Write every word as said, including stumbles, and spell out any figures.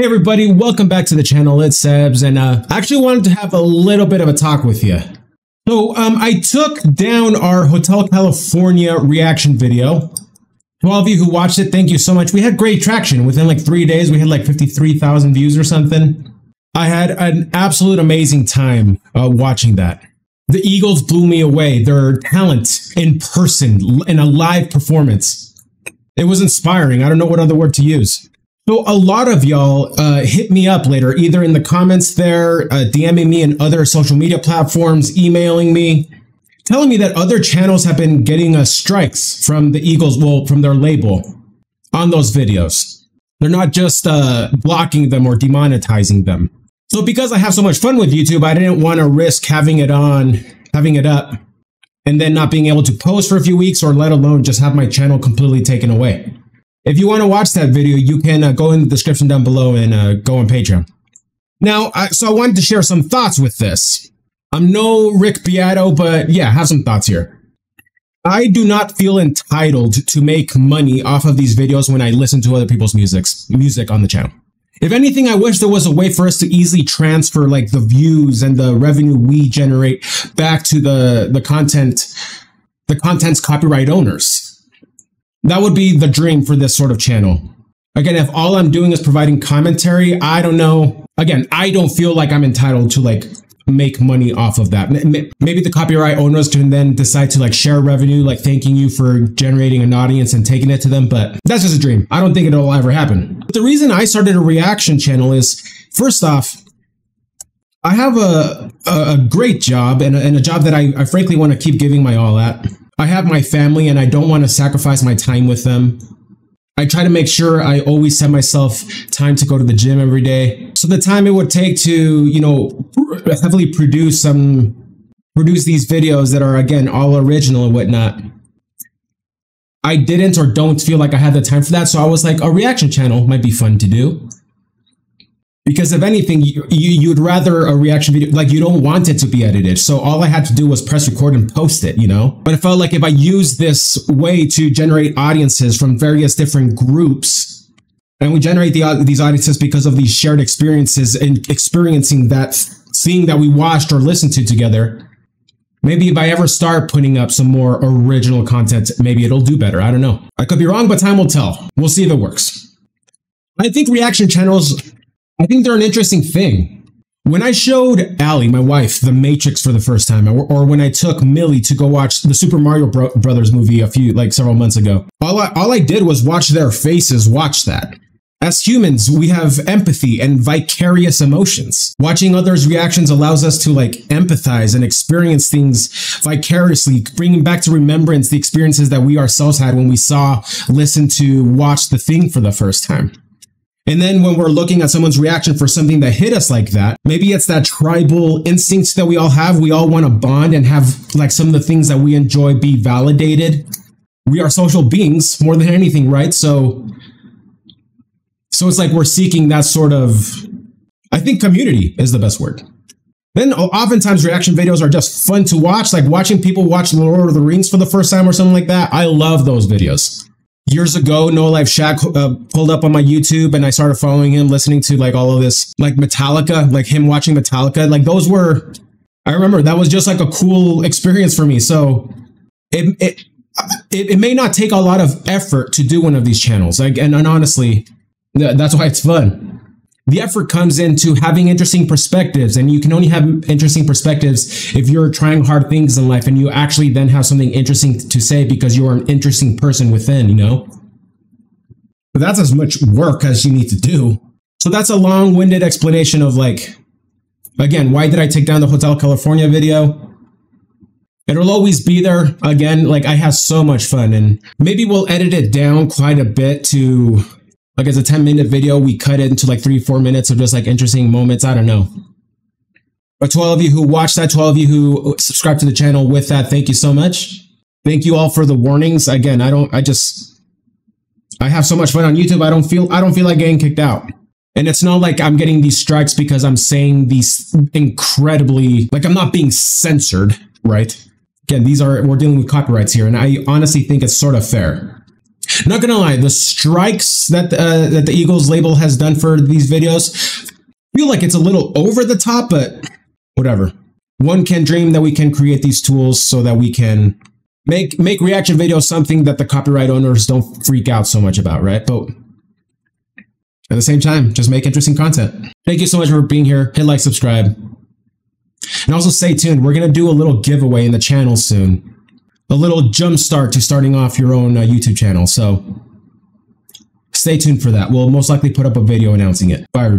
Hey everybody, welcome back to the channel. It's Sebs, and uh, I actually wanted to have a little bit of a talk with you. So um, I took down our Hotel California reaction video. To all of you who watched it, thank you so much. We had great traction. Within like three days, we had like fifty-three thousand views or something. I had an absolute amazing time uh, watching that. The Eagles blew me away. Their talent in person, in a live performance. It was inspiring. I don't know what other word to use. So a lot of y'all uh, hit me up later, either in the comments there, uh, DMing me and other social media platforms, emailing me, telling me that other channels have been getting uh, strikes from the Eagles, well, from their label on those videos. They're not just uh, blocking them or demonetizing them. So because I have so much fun with YouTube, I didn't want to risk having it on, having it up, and then not being able to post for a few weeks, or let alone just have my channel completely taken away. If you want to watch that video, you can uh, go in the description down below and uh, go on Patreon. Now, I, so I wanted to share some thoughts with this. I'm no Rick Beato, but yeah, have some thoughts here. I do not feel entitled to make money off of these videos when I listen to other people's musics, music on the channel. If anything, I wish there was a way for us to easily transfer like the views and the revenue we generate back to the, the content, the content's copyright owners. That would be the dream for this sort of channel. Again, if all I'm doing is providing commentary, I don't know. Again, I don't feel like I'm entitled to like make money off of that. Maybe the copyright owners can then decide to like share revenue, like thanking you for generating an audience and taking it to them, but that's just a dream. I don't think it'll ever happen. But the reason I started a reaction channel is, first off, I have a, a, a great job and a, and a job that I, I frankly want to keep giving my all at. I have my family and I don't want to sacrifice my time with them. I try to make sure I always set myself time to go to the gym every day. So the time it would take to, you know, heavily produce some, produce these videos that are, again, all original and whatnot, I didn't or don't feel like I had the time for that. So I was like, a reaction channel might be fun to do. Because if anything, you, you, you'd rather a reaction video, like you don't want it to be edited. So all I had to do was press record and post it, you know? But I felt like if I used this way to generate audiences from various different groups, and we generate the, these audiences because of these shared experiences and experiencing that, seeing that we watched or listened to together, maybe if I ever start putting up some more original content, maybe it'll do better. I don't know. I could be wrong, but time will tell. We'll see if it works. I think reaction channels, I think they're an interesting thing. When I showed Allie, my wife, The Matrix for the first time, or, or when I took Millie to go watch the Super Mario Bro- Brothers movie a few, like several months ago, all I, all I did was watch their faces watch that. As humans, we have empathy and vicarious emotions. Watching others' reactions allows us to like empathize and experience things vicariously, bringing back to remembrance the experiences that we ourselves had when we saw, listened to, watched the thing for the first time. And then when we're looking at someone's reaction for something that hit us like that, maybe it's that tribal instinct that we all have. We all want to bond and have like some of the things that we enjoy be validated. We are social beings more than anything, right? So, so it's like we're seeking that sort of, I think community is the best word. Then oftentimes reaction videos are just fun to watch, like watching people watch Lord of the Rings for the first time or something like that. I love those videos. Years ago, No Life Shack uh, pulled up on my YouTube and I started following him, listening to like all of this, like Metallica, like him watching Metallica. Like those were, I remember that was just like a cool experience for me. So it it, it, it may not take a lot of effort to do one of these channels. Like, and, and honestly, th that's why it's fun. The effort comes into having interesting perspectives, and you can only have interesting perspectives if you're trying hard things in life and you actually then have something interesting to say because you're an interesting person within, you know? But that's as much work as you need to do. So that's a long-winded explanation of like, again, why did I take down the Hotel California video? It'll always be there. Again, like I had so much fun, and maybe we'll edit it down quite a bit to, like it's a ten minute video, we cut it into like three, four minutes of just like interesting moments. I don't know. But to all of you who watched that, to all of you who subscribe to the channel with that, thank you so much. Thank you all for the warnings. Again, I don't, I just, I have so much fun on YouTube. I don't feel, I don't feel like getting kicked out. And it's not like I'm getting these strikes because I'm saying these incredibly, like I'm not being censored, right? Again, these are, we're dealing with copyrights here. And I honestly think it's sort of fair. Not gonna lie, the strikes that uh, that the Eagles label has done for these videos, I feel like it's a little over the top, but whatever. One can dream that we can create these tools so that we can make make reaction videos something that the copyright owners don't freak out so much about, right? But at the same time, just make interesting content. Thank you so much for being here. Hit like, subscribe, and also stay tuned. We're gonna do a little giveaway in the channel soon. A little jumpstart to starting off your own uh, YouTube channel. So stay tuned for that. We'll most likely put up a video announcing it. Bye, everybody.